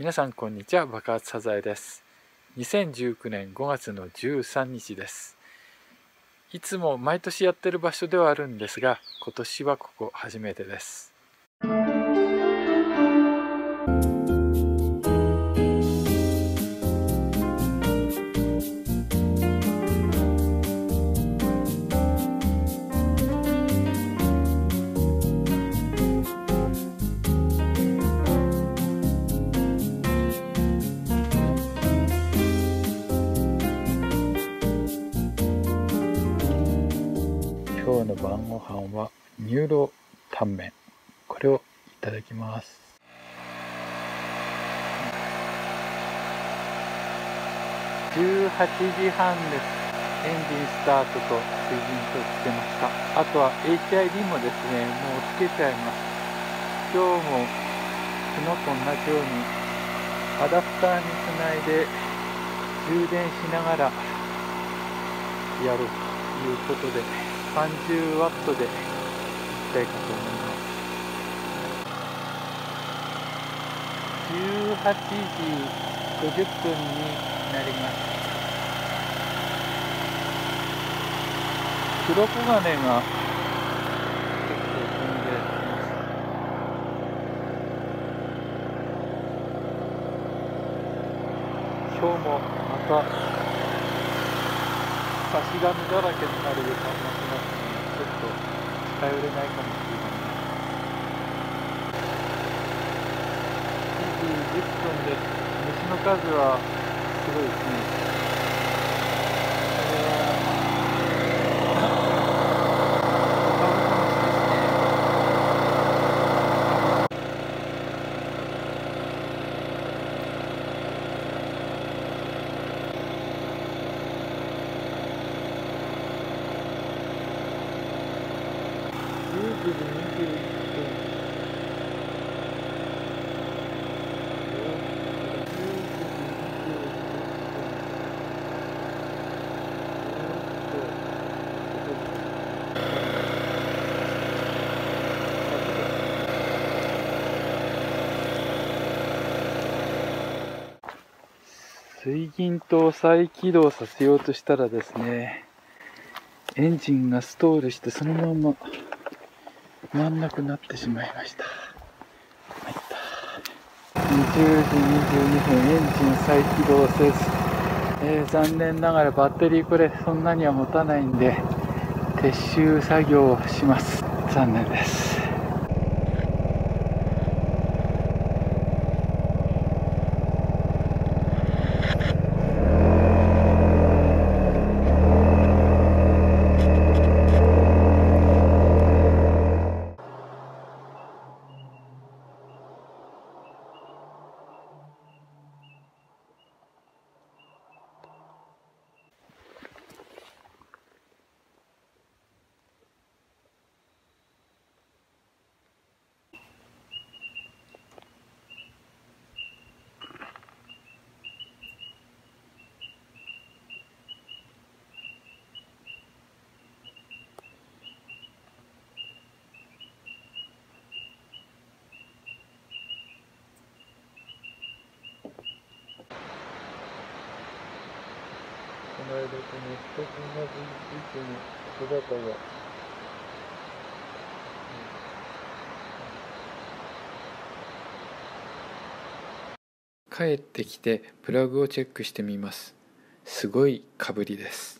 皆さんこんにちは。爆発サザエです。2019年5月の13日です。いつも毎年やってる場所ではあるんですが、今年はここ初めてです。今日の晩ご飯は乳老タンメン、これをいただきます。18時半です。エンジンスタートと水銀灯つけました。あとは HID もですね、もうつけちゃいます。今日も昨日と同じようにアダプターにつないで充電しながらやるということで、30ワットでいきたいかと思います。18時50分になります。黒黄金が結構飛んでいます。今日もまた差し紙だらけになる予感がしますね。ちょっと近寄れないかもしれない。7時10分です。虫の数はすごいですね。10時21分。水銀灯を再起動させようとしたらですね、エンジンがストールしてそのまま回んなくなってしまいました。入った。20時22分、エンジン再起動せず、残念ながらバッテリーこれそんなには持たないんで撤収作業をします。残念です。この間と全く同じ位置に小高が帰ってきてプラグをチェックしてみます。すごいかぶりです。